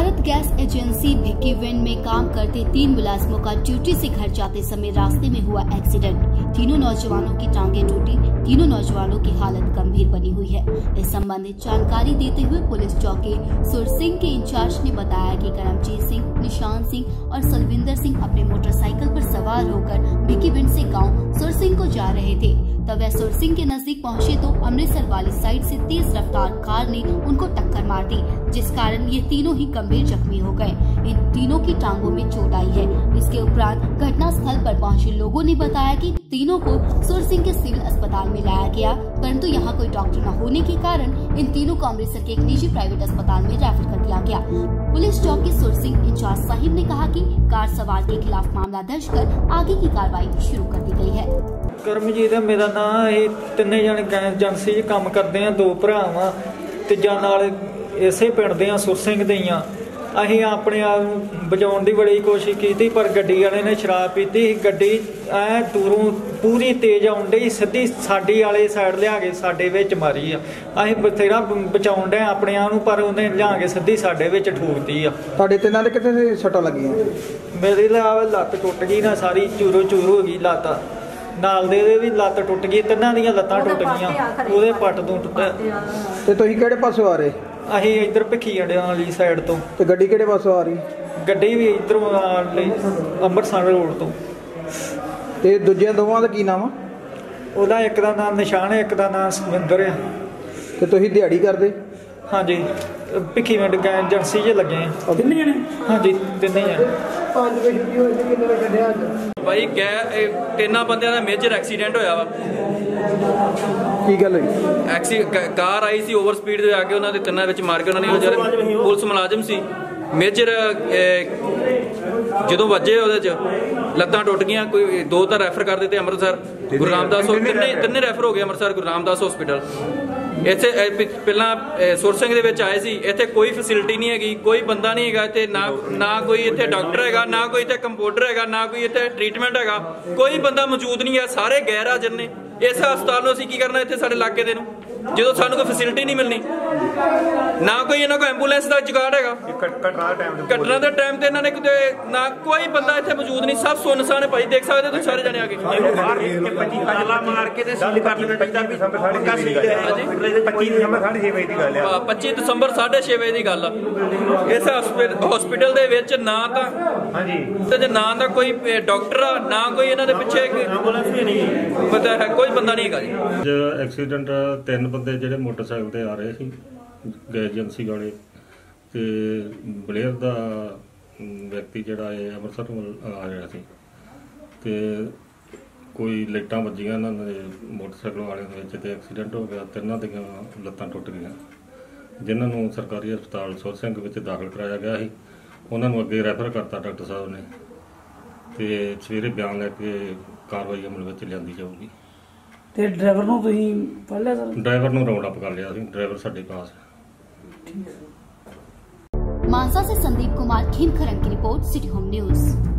Bharat gas agency भिक्की van में काम करते 3 मुलाजमों का ड्यूटी से घर जाते समय रास्ते में हुआ एक्सीडेंट। 3 नौजवानों की टांगें टूटी, 3 नौजवानों की हालत गंभीर बनी हुई है। इस संबंधित जानकारी देते हुए पुलिस चौकी सुर सिंह के इंचार्ज ने बताया कि करमजीत सिंह, निशान सिंह और सलविंदर सिंह अपने मोटरसाइकिल पर सवार होकर भिक्की वैन से गाँव सुर सिंह को जा रहे थे। तब वह सुर सिंह के नजदीक पहुँचे तो अमृतसर वाली साइड से तेज रफ्तार कार ने उनको टक्कर मार दी, जिस कारण ये तीनों ही गंभीर जख्मी हो गए। इन तीनों की टांगों में चोट आई है। इसके उपरांत घटना स्थल पर पहुंचे लोगों ने बताया कि तीनों को सुर सिंह के सिविल अस्पताल में लाया गया, परंतु यहां कोई डॉक्टर न होने के कारण इन तीनों को अमृतसर के एक निजी प्राइवेट अस्पताल में रेफर कर दिया गया। पुलिस चौकी सुर सिंह इंचार्ज साहिब ने कहा कि कार सवार के खिलाफ मामला दर्ज कर आगे की कार्रवाई शुरू कर दी गयी है। करमजीत है मेरा नां। तिन्ने जने एजेंसी च काम करदे आ, 2 भरा वां ते जां नाल इसे पिंड दे आ सुर सिंह दे आ। असीं अपने आप बचाउण दी बड़ी कोशिश कीती पर गड्डी वाले ने शराब पीती। गड्डी ऐ दूरों पूरी तेज आउण दी, सिद्धी साडी वाले साइड लिया के साडे विच मारी आ। असीं बथेरा बचाउण दे अपने आप नूं पर उहने लिया के सिद्धी साडे विच ठोकदी आ। तुहाडे ते नाल किथे सट्टां लगियां? मेरी लत्त टुट गई ना, सारी चूरो चूर हो गई लत्त, नाल दे भी लत्त टुट गई, तिन्हां दीयां लत्तां टुट गईयां, ओहदे पट्ट तो टुट्टा। ते तुसीं किहड़े पासों आ रहे? असीं इधर भखीआंडे वाली साइड तो। ते गड्डी किहड़े पासों आ रही? गड्डी भी इधरों अंबरसर रोड तो। ते दूजे दोवां दा की नाम आ? ओहदा एक दा नाम निशान है, एक दा नाम सविंदर है। ते तुसीं दिहाड़ी करदे? हाँ जी, भिक्की वैन एजेंसी च लगे हैं। तिन्ने जने? हाँ जी तिन्ने जने। भाई ਤਿੰਨਾਂ ਬੰਦਿਆਂ ਦਾ ਮੇਜਰ ਐਕਸੀਡੈਂਟ ਹੋਇਆ ਵਾ। ਕੀ ਗੱਲ ਹੋਈ? ਕਾਰ ਆਈ ਸੀ ਓਵਰ ਸਪੀਡ ਤੇ ਆ ਕੇ ਉਹਨਾਂ ਦੇ ਕੰਨਾਂ ਵਿੱਚ ਮਾਰ ਕੇ ਉਹਨਾਂ ਨੇ, ਜਿਹੜੇ ਪੁਲਿਸ ਮੁਲਾਜ਼ਮ ਸੀ ਮੇਜਰ, ਜਦੋਂ ਵੱਜੇ ਉਹਦੇ ਚ ਲੱਤਾਂ ਟੁੱਟ ਗਈਆਂ। ਕੋਈ 2 ਤਾਂ ਰੈਫਰ ਕਰ ਦਿੱਤੇ ਅੰਮ੍ਰਿਤਸਰ ਗੁਰੂ ਰਾਮਦਾਸ, ਤਿੰਨੇ ਰੈਫਰ ਹੋ ਗਏ ਅੰਮ੍ਰਿਤਸਰ ਗੁਰੂ ਰਾਮਦਾਸ ਹਸਪੀਟਲ। ਇੱਥੇ ਪਹਿਲਾਂ ਸੁਰ ਸਿੰਘ ਦੇ ਵਿੱਚ ਆਏ ਸੀ, ਇੱਥੇ ਕੋਈ ਫੈਸਿਲਿਟੀ ਨਹੀਂ ਹੈਗੀ, ਕੋਈ ਬੰਦਾ ਨਹੀਂ ਹੈਗਾ ਇੱਥੇ, ਨਾ ਕੋਈ ਇੱਥੇ ਡਾਕਟਰ ਹੈਗਾ, ਨਾ ਕੋਈ ਇੱਥੇ ਕੰਪਿਊਟਰ ਹੈਗਾ, ਨਾ ਕੋਈ ਇੱਥੇ ਟ੍ਰੀਟਮੈਂਟ ਹੈਗਾ, ਕੋਈ ਬੰਦਾ ਮੌਜੂਦ ਨਹੀਂ ਹੈ, ਸਾਰੇ ਗੈਰ ਹਾਜ਼ਰ ਨੇ। ਇਸ ਹਸਪਤਾਲ ਨੂੰ ਅਸੀਂ ਕੀ ਕਰਨਾ ਇੱਥੇ ਸਾਡੇ ਇਲਾਕੇ ਦੇ ਨੂੰ, ਜਦੋਂ ਸਾਨੂੰ ਕੋਈ ਫੈਸਿਲਿਟੀ ਨਹੀਂ ਮਿਲਣੀ, ਨਾ ਕੋਈ ਇਹਨਾਂ ਕੋਲ ਐਂਬੂਲੈਂਸ ਦਾ ਜੁਗਾੜ ਹੈਗਾ। ਘਟਨਾ ਦੇ ਟਾਈਮ ਤੇ ਇਹਨਾਂ ਨੇ ਕਿਤੇ ਨਾ ਕੋਈ ਬੰਦਾ ਇੱਥੇ ਮੌਜੂਦ ਨਹੀਂ, ਸਭ ਸੁੰਨਸਾਨ ਹੈ ਭਾਈ, ਦੇਖ ਸਕਦੇ ਤੁਸੀਂ ਸਾਰੇ ਜਣੇ ਆ ਕੇ। ਹਾਂ 25 ਦਸੰਬਰ 6:30 ਵਜੇ ਦੀ ਗੱਲ ਆ। ਇਸ ਹਸਪੀਟਲ ਦੇ ਵਿੱਚ ਨਾ ਤਾਂ ਤੇ ਨਾ ਤਾਂ ਕੋਈ ਡਾਕਟਰ ਆ, ਨਾ ਕੋਈ ਇਹਨਾਂ ਦੇ ਪਿੱਛੇ ਪਤਾ ਹੈ, ਕੋਈ ਬੰਦਾ ਨਹੀਂ ਹੈਗਾ ਜੀ। ਐਕਸੀਡੈਂਟ 3 ਬੰਦੇ ਜਿਹੜੇ ਮੋਟਰਸਾਈਕਲ ਤੇ ਆ ਰਹੇ ਸੀ ਗੈਸ ਏਜੰਸੀ ਵਾਲੇ, ਤੇ ਬਲੇਅਰ ਦਾ ਵਿਅਕਤੀ ਜਿਹੜਾ ਇਹ ਅੰਮ੍ਰਿਤਸਰ ਤੋਂ ਆ ਰਿਹਾ ਸੀ, ਤੇ ਕੋਈ ਲਾਈਟਾਂ ਵੱਜੀਆਂ ਇਹਨਾਂ ਦੇ ਮੋਟਰਸਾਈਕਲ ਵਾਲਿਆਂ ਦੇ ਵਿੱਚ ਤੇ ਐਕਸੀਡੈਂਟ ਹੋ ਗਿਆ। 3 ਦੀਆਂ ਲੱਤਾਂ ਟੁੱਟ ਗਈਆਂ, ਜਿਨ੍ਹਾਂ ਨੂੰ ਸਰਕਾਰੀ ਹਸਪਤਾਲ ਸੁਰ ਸਿੰਘ ਵਿੱਚ ਦਾਖਲ ਕਰਾਇਆ ਗਿਆ ਸੀ। ਉਹਨਾਂ ਨੂੰ ਅੱਗੇ ਰੈਫਰ ਕਰਤਾ ਡਾਕਟਰ ਸਾਹਿਬ ਨੇ, ਤੇ ਸਵੇਰੇ ਬਿਆਨ ਲੈ ਕੇ ਕਾਰਵਾਈ ਅਮਲ ਵਿੱਚ ਲਿਆਂਦੀ ਜਾਊਗੀ। ਤੇ ਡਰਾਈਵਰ ਨੂੰ ਤੁਸੀਂ ਫੜ ਲਿਆ ਸਰ? ਡਰਾਈਵਰ ਨੂੰ ਰੌਂਡ ਅਪ ਕਰ ਲਿਆ ਸੀ, ਡਰਾਈਵਰ ਸਾਡੇ ਪਾਸ। मानसा से संदीप कुमार, खेमकरण की रिपोर्ट, सिटी होम न्यूज।